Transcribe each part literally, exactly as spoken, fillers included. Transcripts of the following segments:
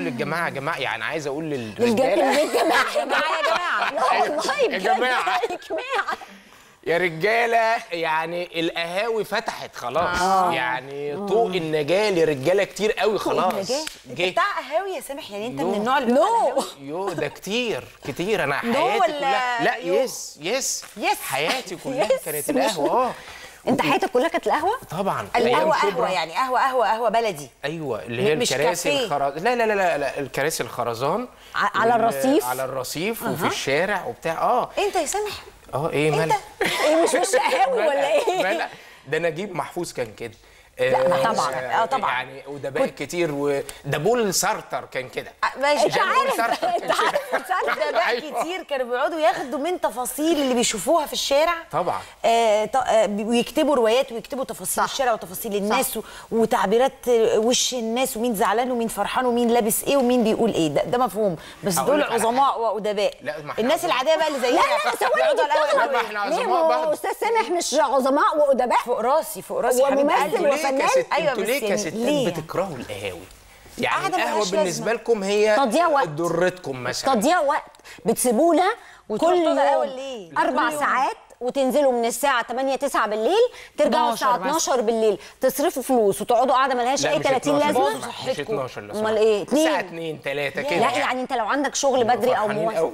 اقول للجماعه يا جماعه، يعني عايز اقول للرجاله يا جماعه يا جماعه يا جماعه يا رجاله، يعني القهاوي فتحت خلاص. آه. يعني طوق النجاه لرجاله كتير قوي خلاص. جه بتاع قهاوي يا سامح، يعني انت no. من النوع اللي no. يو ده كتير كتير انا حياتي no كلها لا يس يس يس حياتي كلها yes. كانت القهوه. اه انت حياتك كلها كانت القهوه؟ طبعا القهوه قهوه، يعني قهوه قهوه قهوه بلدي. ايوه اللي هي الكراسي الخرز... لا لا لا لا الكراسي الخرزان على الرصيف، على الرصيف وفي الشارع وبتاع. اه انت يا سامح اه ايه مالك؟ ايه مش مش قهوه ولا ايه؟ ده نجيب محفوظ كان كده. لا طبعا اه طبعا يعني، وده باقي كتير، وده بول سارتر كان كده. ماشي انت عارف انت عارف ده باقي كتير، كانوا بيقعدوا ياخدوا من تفاصيل اللي بيشوفوها في الشارع طبعا، ويكتبوا روايات ويكتبوا تفاصيل الشارع وتفاصيل الناس وتعبيرات وش الناس، ومين زعلان ومين فرحان ومين لابس ايه ومين بيقول ايه. ده مفهوم، بس دول عظماء وادباء. الناس العاديه بقى اللي زينا لا لا ثواني بتغلط. ما احنا عظماء برضه استاذ سامح، مش عظماء وادباء؟ فوق راسي فوق راسي وممثل. أيوة انتوا ليه كستات بتكرهوا القهاوي؟ يعني القهوه بالنسبه لكم هي ضرتكم مثلا، تضييع وقت، بتسيبونا كل يوم اربع ساعات وتنزلوا من الساعه تمانية تسعة بالليل، ترجعوا الساعه اتناشر بالليل، تصرفوا فلوس وتقعدوا قاعده مالهاش اي تلاتين لازمه. مش اتناشر لازمه، امال ايه؟ الساعه اتنين تلاتة كده. لا يعني انت لو عندك شغل بدري او مواسم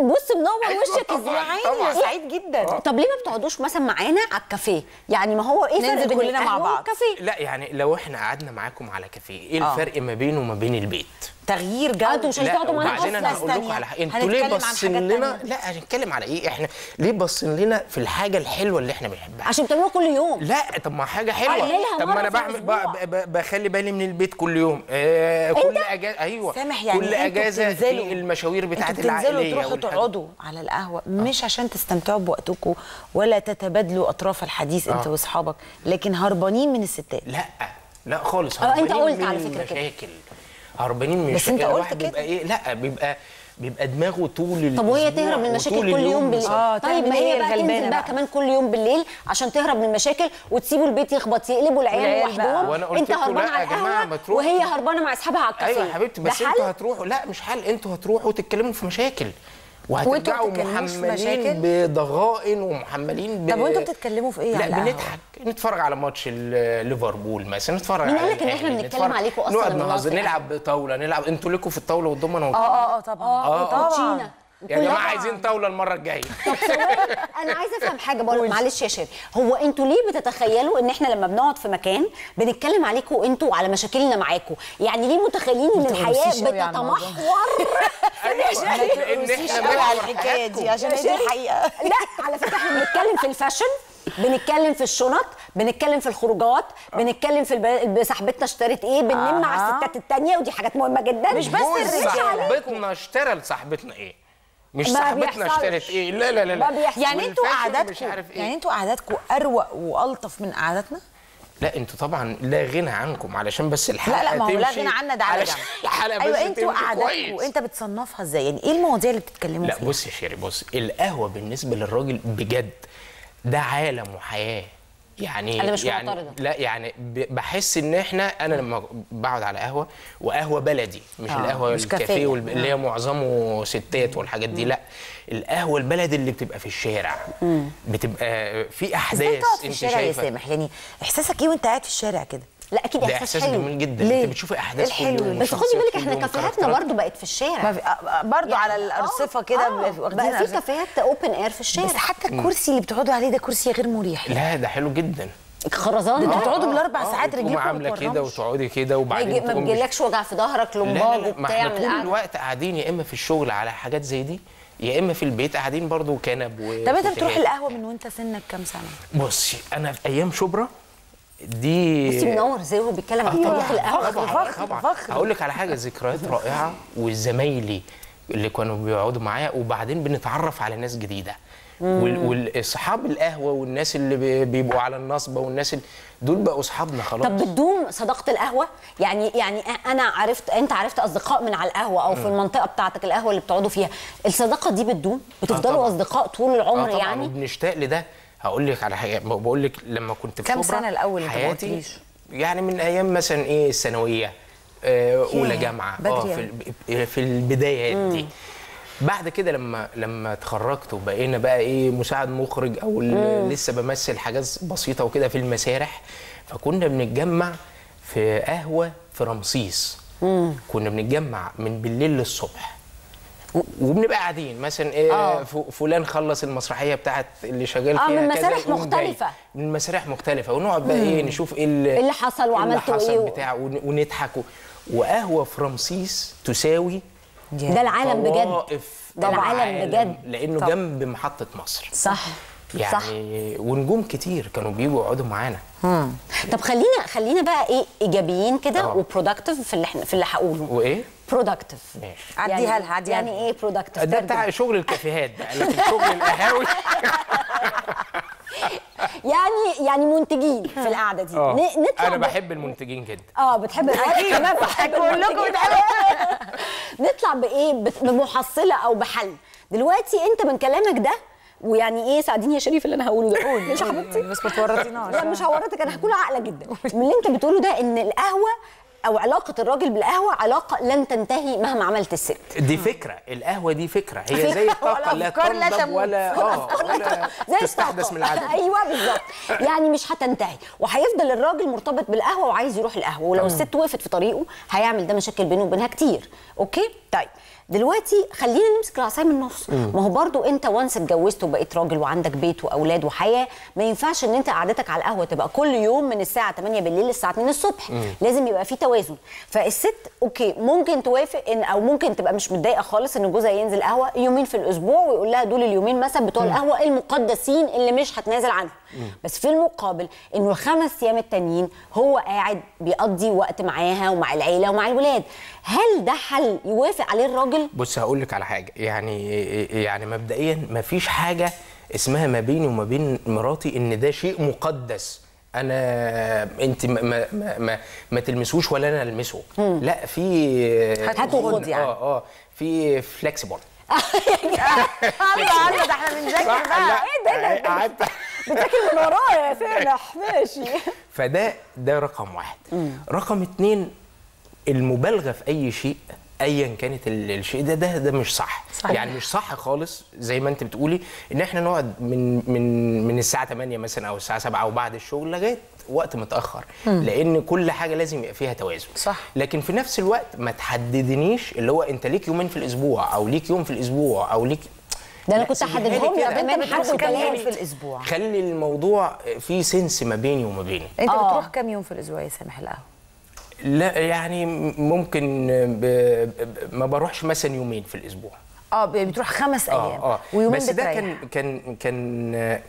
بص منور وشك ازاي يا عيني، انا سعيد جدا. أوه. طب ليه ما بتقعدوش مثلا معانا على الكافيه؟ يعني ما هو ايه الفرق كلنا مع بعض؟ لا يعني لو احنا قعدنا معاكم على كافيه، ايه الفرق ما بينه وما بين البيت؟ تغيير جو. انتوا مش هتقعدوا معانا اصلا. انا هقول لكم على حاجه، انتوا ليه باصين لنا؟ لا هنتكلم على ايه؟ احنا ليه باصين لنا في الحاجه الحلوه اللي احنا بنحبها؟ عشان بتعملوها كل يوم. لا طب ما حاجه حلوه، طب ما انا بعمل بخلي بالي من البيت كل يوم، آه كل اجازه. ايوه سامح، يعني كل اجازه في المشاوير بتاعت العائليه تقعدوا على القهوه، مش عشان تستمتعوا بوقتكم ولا تتبادلوا اطراف الحديث انت واصحابك، لكن هربانين من الستات. لا لا خالص، هربانين انت قلت على فكره المشاكل، هربانين من بس انت قلت كده. بيبقى ايه؟ لا بيبقى بيبقى دماغه طول. طب وهي تهرب من المشاكل كل يوم بالليل؟ اه طيب ما هي بقى تنزل بقى كمان كل يوم بالليل عشان تهرب من المشاكل، وتسيبوا البيت يخبط يقلبوا العيال لوحدهم، انت هربان على القهوه وهي هربانه مع اصحابها على الكافيه. ايوه يا حبيبتي بس انتوا هتروحوا. لا مش حل، انتوا هتروحوا تتكلموا في مشاكل وهترجعوا محملين بضغائن ومحملين ب... طب وانتوا بتتكلموا في ايه؟ لا بنضحك، نتفرج على ماتش ليفربول مثلا، نتفرج على مين قال لك ان احنا بنتكلم عليكم اصلا؟ نقعد نهزر، نلعب طاوله، نلعب انتوا لكم في الطاوله والضمنه. اه اه اه طبعا اه طبعا يا جماعه عايزين طاوله المره الجايه. طب انا عايزه افهم حاجه برضه معلش يا شباب، هو انتوا ليه بتتخيلوا ان احنا لما بنقعد في مكان بنتكلم عليكم انتوا على مشاكلنا معاكم؟ يعني ليه متخيلين ان الحياه بتتمحور؟ ان احنا بنقول على الحكايه دي عشان دي الحقيقه. لا على فكره احنا بنتكلم في الفاشن، بنتكلم في الشنط، بنتكلم في الخروجات، بنتكلم في الب... صاحبتنا اشترت ايه، بنلم آه. على الستات الثانيه، ودي حاجات مهمه جدا. مش بس صاحبتنا اشترى لصاحبتنا ايه، مش صاحبتنا اشترت ايه، لا لا لا لا يعني انتوا قعداتكم إيه؟ يعني انتوا قعداتكم اروق والطف من قعداتنا. لا انتوا طبعا لا غنى عنكم علشان بس الحلقه تمشي. لا لا ما هو لا غنى عنا، ده على جنب. ايوه انتوا قعداتكم انت بتصنفها ازاي؟ يعني ايه المواضيع اللي بتتكلموا فيها؟ لا بص يا شيري، بص القهوه بالنسبه للراجل بجد ده عالم وحياه. يعني انا مش يعني معترضه، لا يعني بحس ان احنا انا لما بقعد على قهوه، وقهوه بلدي مش آه. القهوه مش الكافيه والب... اللي هي معظمه ستات والحاجات دي. مم. لا القهوه البلدي اللي بتبقى في الشارع. مم. بتبقى في احداث في انت شايفها يا سامح. يعني احساسك ايه وانت قاعد في الشارع كده؟ لا اكيد احساس حلو، جميل جدا. ليه؟ انت بتشوفي احداث حلوه، بس خدي بالك احنا كافيهاتنا برضو بقت في الشارع، برضو يعني على الارصفه كده واخدين. في كافيهات اوبن اير في الشارع، بس حتى الكرسي اللي بتقعدوا عليه ده كرسي غير مريح. لا ده حلو جدا، خرزان. انتوا بتقعدوا بالاربع ساعات رجليكم عامله كده وتقعدي كده، وبعدين ما بيجيلكش وجع في ظهرك لمباج وبتاع من القعده. طول الوقت قاعدين يا اما في الشغل على حاجات زي دي، يا اما في البيت قاعدين برضو كنب و. طب انت بتروح القهوه من وانت سنك كام سنه؟ بصي انا في ايام شبرا دي بصي منور زي هو بيتكلم عن تاريخ القهوه. فخر فخر هقول لك على حاجه، ذكريات رائعه، وزمايلي اللي كانوا بيقعدوا معايا، وبعدين بنتعرف على ناس جديده، واصحاب القهوه والناس اللي بيبقوا على النصبه والناس اللي دول بقوا اصحابنا خلاص. طب بتدوم صداقه القهوه؟ يعني يعني انا عرفت انت عرفت اصدقاء من على القهوه او في المنطقه بتاعتك القهوه اللي بتقعدوا فيها، الصداقه دي بتدوم؟ بتفضلوا اصدقاء طول العمر؟ يعني طبعا بنشتاق لده. هقول لك على حاجه، بقول لك لما كنت في كام سنه الاول حياتي، يعني من ايام مثلا ايه الثانويه، اولى جامعه اه في في البدايات دي. بعد كده لما لما اتخرجت وبقينا بقى ايه مساعد مخرج او لسه بمثل حاجات بسيطه وكده في المسارح، فكنا بنتجمع في قهوه في رمسيس. مم. كنا بنتجمع من بالليل للصبح وبنبقى قاعدين مثلا ايه آه. فلان خلص المسرحيه بتاعت اللي شغال فيها آه من مسارح مختلفه من مسارح مختلفه ونقعد بقى ايه نشوف ايه اللي حصل وعملته ايه بتاع ونضحك. وقهوه في رمسيس تساوي ده العالم بجد، ده العالم بجد، لانه طب. جنب محطه مصر صح يعني صح. ونجوم كتير كانوا بيجوا يقعدوا معانا. طب خلينا خلينا بقى ايه ايجابيين كده وبرودكتيف في اللي احنا في اللي هقوله. وايه؟ برودكتيف. ماشي عديها لها عديها. يعني ايه برودكتيف؟ ده بتاع شغل الكافيهات بقى لكن شغل القهاوي يعني يعني منتجين في القعده دي. نطلع انا بحب المنتجين جدا. اه بتحب اكيد كمان بحب اقول لكم نطلع بايه؟ بمحصله او بحل. دلوقتي انت من كلامك ده ويعني ايه ساعديني يا شريف اللي انا هقوله ده. قول مش حبيبتي بس ما تورطيناش. لا مش هورطك، انا هقوله عقله جدا من اللي انت بتقوله ده، ان القهوه او علاقه الراجل بالقهوه علاقه لن تنتهي مهما عملت الست. دي فكره، القهوه دي فكره، هي زي الطاقه لا تنضب ولا اه ولا تستحدث من العدم. ايوه بالظبط، يعني مش هتنتهي وهيفضل الراجل مرتبط بالقهوه وعايز يروح القهوه، ولو الست وقفت في طريقه هيعمل ده مشاكل بينه وبينها كتير. اوكي طيب دلوقتي خلينا نمسك العصايه من النص. ما هو برضو انت وانس اتجوزت وبقيت راجل وعندك بيت واولاد وحياه، ما ينفعش ان انت قعدتك على القهوه تبقى كل يوم من الساعه تمانية بالليل للساعه اتنين الصبح. مم. لازم يبقى في توازن. فالست اوكي ممكن توافق ان او ممكن تبقى مش متضايقه خالص ان جوزها ينزل قهوه يومين في الاسبوع ويقول لها دول اليومين مثلا بتوع القهوه المقدسين اللي مش هتنازل عنهم، بس في المقابل انه الخمس ايام التانيين هو قاعد بيقضي وقت معاها ومع العيله ومع الولاد. هل ده حل يوافق عليه الراجل؟ بص هقول لك على حاجه، يعني يعني مبدئيا ما فيش حاجه اسمها ما بيني وما بين مراتي ان ده شيء مقدس انا انت ما ما ما, ما تلمسوش ولا انا المسه. لا في هتاخد يعني اه اه في فلكسبل. الله الله ده احنا بنذاكر بقى ايه ده انت بتذاكر من ورايا يا فالح. ماشي فده ده رقم واحد. رقم اتنين المبالغه في اي شيء ايا كانت الشيء ده ده ده مش صح. صحيح. يعني مش صح خالص زي ما انت بتقولي ان احنا نقعد من من من الساعه تمانية مثلا او الساعه سبعة وبعد الشغل لغايه وقت متاخر. مم. لان كل حاجه لازم يبقى فيها توازن. صح. لكن في نفس الوقت ما تحددنيش اللي هو انت ليك يومين في الاسبوع او ليك يوم في الاسبوع او ليك ده انا كنت هحددهم لك كمان حاجه كمان في الاسبوع. خلي الموضوع فيه سنس ما بيني وما بينك. انت آه. بتروح كام يوم في الاسبوع يا سامح القهوه؟ لا يعني ممكن ب... ب... ما بروحش مثلا يومين في الاسبوع. اه بتروح خمس ايام اه اه ويومين بس بتريح. ده كان كان كان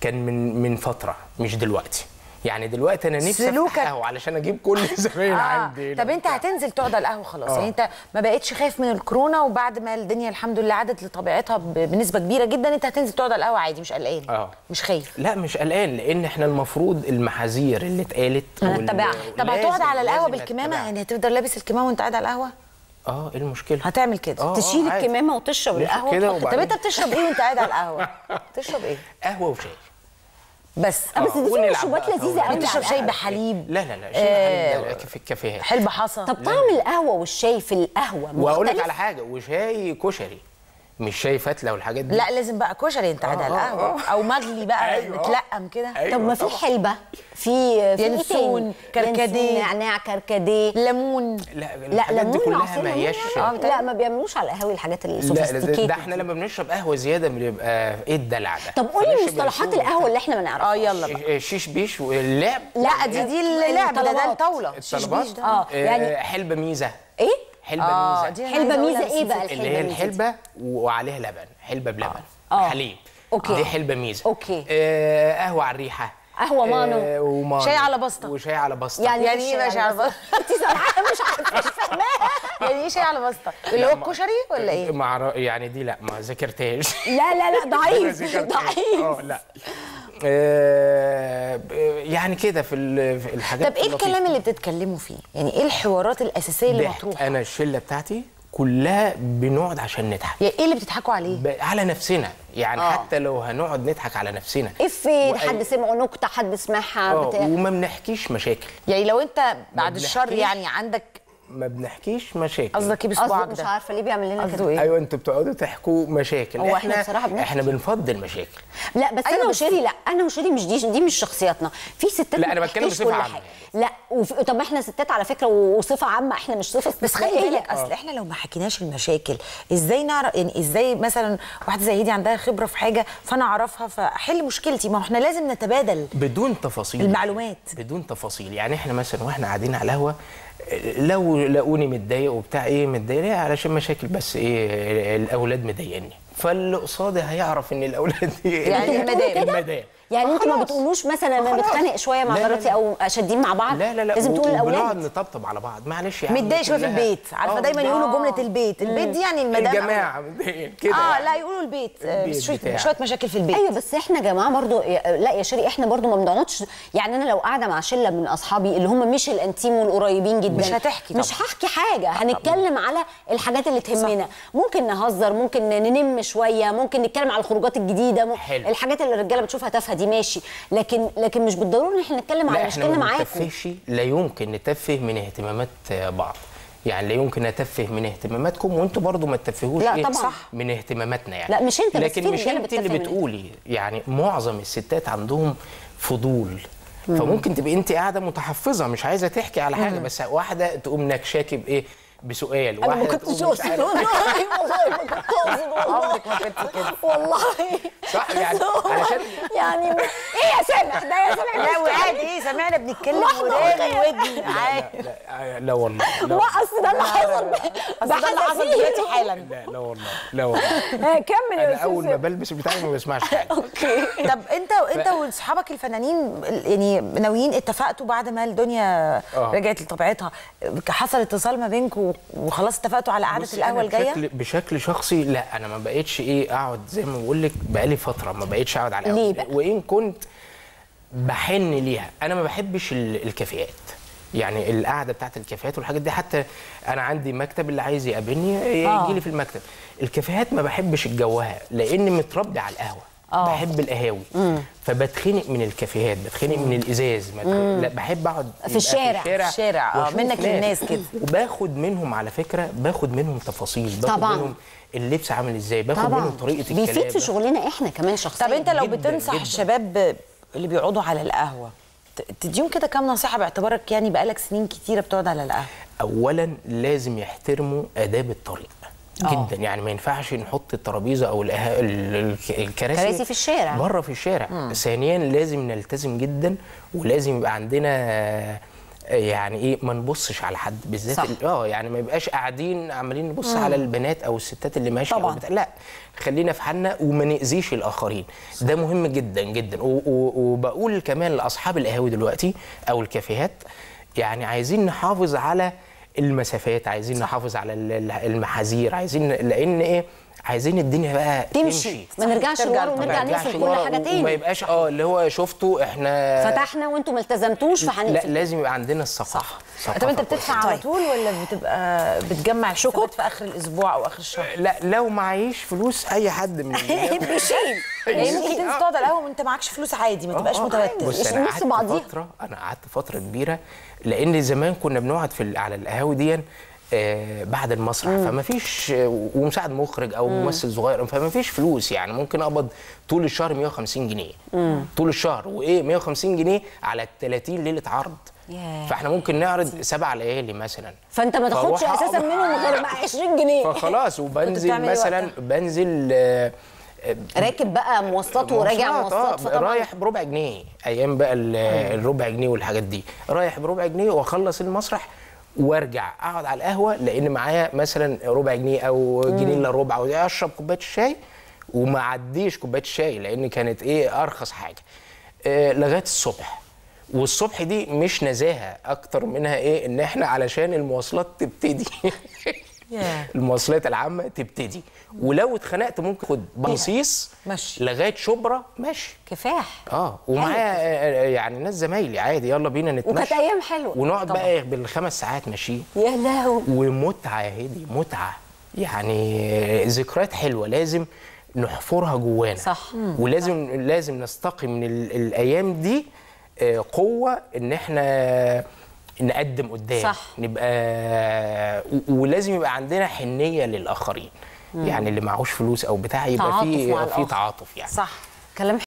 كان من من فتره مش دلوقتي. يعني دلوقتي انا نفسي افتح قهوه علشان اجيب كل زباين آه. عندي. طب انت هتنزل تقعد على القهوه خلاص آه. يعني انت ما بقتش خايف من الكورونا، وبعد ما الدنيا الحمد لله عادت لطبيعتها بنسبه كبيره جدا، انت هتنزل تقعد على القهوه عادي مش قلقان؟ اه مش خايف. لا مش قلقان لان احنا المفروض المحاذير اللي اتقالت هنتبعها. طب هتقعد على القهوه بالكمامه؟ يعني هتفضل لابس الكمامه وانت قاعد على القهوه؟ اه ايه المشكله؟ هتعمل كده آه تشيل آه الكمامه وتشرب القهوه. طب انت بتشرب ايه وانت قاعد على القهوه؟ بتشرب ايه؟ قهوه وشاي بس. اه بس دي مشروبات لذيذه قوي. بتشرب شاي بحليب؟ لا لا لا شاي آه بحليب في الكافيهات. حلب حصى. طب طعم القهوه والشاي في القهوه مختلف؟ واقول لك على حاجه، وشاي كشري مش شاي فتله والحاجات دي. لا لازم بقى كشري انت قاعد آه على القهوه او مغلي بقى. أيوة. متلقم كده. أيوة. طب ما في حلبه في ينسون كركديه نعناع كركديه ليمون. لا لا ليمون كلها ما هياش آه لا ما بيعملوش على القهاوي الحاجات السوفيستيكيت. لا ده احنا لما بنشرب قهوه زياده بنبقى ايه الدلع ده. طب قولي مصطلحات القهوه اللي احنا ما نعرفهاش. اه يلا بقى شيش بيش واللعب. لا دي دي اللعب ده ده الطاوله الطلبات اه يعني حلبه ميزه ايه حلبه آه ميزه. حلبه ميزه ايه بقى؟ اللي هي الحلبه وعليها لبن، حلبه بلبن آه. حليب آه. دي حلبه ميزه. اوكي آه قهوه على الريحه قهوه مانو آه ومانو شاي على بسطه وشاي على بسطه. يعني ايه بقى شاي على بسطه؟ انت صراحه مش عارفه مش فاهماها. يعني ايه شاي على بسطه؟ اللي هو الكشري ولا ايه؟ مع يعني دي لا ما ذاكرتهاش. لا لا لا ضعيف ضعيف اه لا يعني كده في الحاجات. طب ايه الكلام اللي بتتكلموا فيه؟ يعني ايه الحوارات الاساسيه اللي مطروحه؟ انا الشله بتاعتي كلها بنقعد عشان نضحك. يعني ايه اللي بتضحكوا عليه؟ على نفسنا يعني أوه. حتى لو هنقعد نضحك على نفسنا افيه وقال... حد سمعه نكته حد سمعها بتاع، وما بنحكيش مشاكل. يعني لو انت بعد الشر يعني عندك ما بنحكيش مشاكل. قصدك ايه بصباعك ده؟ مش عارفه ليه بيعمل لنا كده. إيه؟ ايوه انتوا بتقعدوا تحكوا مشاكل. هو احنا بصراحه بنحكي. احنا بنفضل مشاكل. لا بس انا وشيري، لا انا وشيري مش دي دي مش شخصياتنا. في ستات، لا انا بتكلم بصفه عامه. لا وف... طب احنا ستات على فكره وصفه عامه، احنا مش صفه. بس خلي بالك اصل احنا لو ما حكيناش المشاكل ازاي نعرف؟ يعني ازاي مثلا واحده زي هدي عندها خبره في حاجه فانا اعرفها فاحل مشكلتي؟ ما احنا لازم نتبادل بدون تفاصيل المعلومات، بدون تفاصيل. يعني احنا مثلا واحنا قاعدين على القهوه لو لقوني متضايق وبتاع ايه، متضايق ليه؟ علشان مشاكل بس ايه، الاولاد مضايقني، فاللي قصادي هيعرف ان الاولاد يعني المدام. يعني انتوا ما بتقولوش مثلا انا بتخانق شويه مع مراتي او شادين مع بعض؟ لا لا لا، لازم تقول الاولاد. بنقعد نطبطب على بعض، معلش يعني متضايق شويه في البيت، عارفه دايما يقولوا جمله البيت، البيت دي يعني المدام الجماعه متضايقين كده. اه لا يقولوا البيت, البيت شويه, شوية مشاكل في البيت. ايوه بس احنا جماعه برضو. لا يا شيري احنا برضو ما بنقعدش، يعني انا لو قاعده مع شله من اصحابي اللي هم مش الانتيم والقريبين جدا مش هتحكي، مش هحكي حاجه، هنتكلم على الحاجات اللي تهمنا، ممكن نهزر، ممكن ننم شويه، ممكن نتكلم على الخروجات الجديده، الحاجات اللي الرجاله بتشوفها تافهه دي ماشي، لكن لكن مش بالضروره ان احنا نتكلم على مشكله معاكم. لا نتفهش، لا يمكن نتفه من اهتمامات بعض. يعني لا يمكن اتفه من اهتماماتكم وانتوا برضو ما تتفهوش ايه طبعا من اهتماماتنا. يعني لا مش انت، لكن مش انت اللي بتقولي. يعني معظم الستات عندهم فضول، فممكن تبقي انت قاعده متحفظه مش عايزه تحكي على حاجه، بس واحده تقوم نكشاكي بايه، بسؤال واحد. انا ما كنتش اقصد والله، والله ما كنت اقصد والله والله صح. يعني علشان يعني ايه يا سامح ده يا سامح؟ لا وعادي ايه، سامعنا بنتكلم وراني ودني عادي. لا لا والله لا، اصل ده اللي حصل، اصل ده اللي حصل دلوقتي حالا. لا لا والله لا والله كمل يا استاذ. انا اول ما بلبس بتاعي ما بسمعش حاجه. اوكي طب انت انت واصحابك الفنانين يعني ناويين، اتفقتوا بعد ما الدنيا رجعت لطبيعتها حصل اتصال ما بينكم وخلاص اتفقتوا على قعده القهوه الجايه؟ بشكل شخصي لا، انا ما بقتش ايه اقعد زي ما بقول لك، بقالي فتره ما بقتش اقعد على القهوه، وان كنت بحن ليها. انا ما بحبش الكافيهات، يعني القعده بتاعت الكافيهات والحاجات دي. حتى انا عندي مكتب، اللي عايز يقابلني يجي لي في المكتب. الكافيهات ما بحبش الجوها لاني متربي على القهوه. أوه. بحب القهاوي، فبتخنق من الكافيهات، بتخنق من الازاز. لا بحب اقعد في الشارع، في الشارع, الشارع. اه منك للناس كده، وباخد منهم على فكره، باخد منهم تفاصيل، باخد طبعا. منهم اللبس عامل ازاي، باخد طبعا. منهم طريقه الكلام، بيفيد في شغلنا احنا كمان شخصيا. طب انت لو جداً بتنصح جداً. الشباب اللي بيقعدوا على القهوه تديهم كده كام نصيحه باعتبارك يعني بقالك سنين كتيره بتقعد على القهوه؟ اولا لازم يحترموا اداب الطريق جدا. أوه. يعني ما ينفعش نحط الترابيزه او الكراسي في الشارع، بره في الشارع. مم. ثانيا لازم نلتزم جدا، ولازم يبقى عندنا يعني ايه، ما نبصش على حد بالذات. اه يعني ما يبقاش قاعدين عمالين نبص مم. على البنات او الستات اللي ماشيه طبعا. لا خلينا في حالنا وما نأذيش الاخرين. صح. ده مهم جدا جدا. وبقول كمان لاصحاب القهاوي دلوقتي او الكافيهات، يعني عايزين نحافظ على المسافات، عايزين نحافظ على المحاذير، عايزين لان ايه، عايزين الدنيا بقى تمشي, تمشي. ما نرجعش لورا ونرجع نقفل كل حاجه تاني، وما يبقاش اه اللي هو شفته احنا فتحنا وانتم ما التزمتوش فهنقفل. لا لازم يبقى عندنا الثقافه. طب انت بتدفع على طول ولا بتبقى بتجمع شكوك في اخر الاسبوع او اخر الشهر؟ لا لو معيش فلوس اي حد من بيشيل، لان انت تقعد على القهوه وانت معكش فلوس عادي، ما تبقاش متوتر. بص انا قعدت فتره، انا قعدت فتره كبيره، لان زمان كنا بنقعد في على القهاوي دي آه بعد المسرح، فما فيش ومساعد مخرج او مم. ممثل صغير، فما فيش فلوس. يعني ممكن اقبض طول الشهر مية وخمسين جنيه. مم. طول الشهر، وايه مية وخمسين جنيه على ثلاثين ليله عرض. yeah. فاحنا ممكن نعرض سبع ليالي مثلا، فانت ما تاخدش اساسا منهم غير مع عشرين جنيه. فخلاص وبنزل مثلا بنزل آه راكب بقى مواصلات وراجع مواصلات، رايح بربع جنيه. ايام بقى الربع جنيه والحاجات دي، رايح بربع جنيه واخلص المسرح وارجع اقعد على القهوه، لان معايا مثلا ربع جنيه او جنيه الا ربع، اشرب كوبايه الشاي وما عديش كوبايه الشاي لان كانت ايه ارخص حاجه آه لغايه الصبح. والصبح دي مش نزاهه اكتر منها ايه، ان احنا علشان المواصلات تبتدي المواصلات العامه تبتدي، ولو اتخنقت ممكن خد بصيص لغايه شبرا ماشي كفاح. اه ومعايا يعني ناس زمايلي عادي، يلا بينا نتمشى، وكانت ايام حلوه ونقعد طبعا. بقى بالخمس ساعات ماشيين، يا لهوي ومتعه يا هدي، متعه يعني ذكريات حلوه لازم نحفرها جوانا. صح. ولازم صح. لازم نستقي من الايام دي قوه ان احنا نقدم قدام، صح. نبقى ولازم يبقى عندنا حنيه للاخرين، مم. يعني اللي معهوش فلوس او بتاع يبقى في في تعاطف يعني، صح. كلام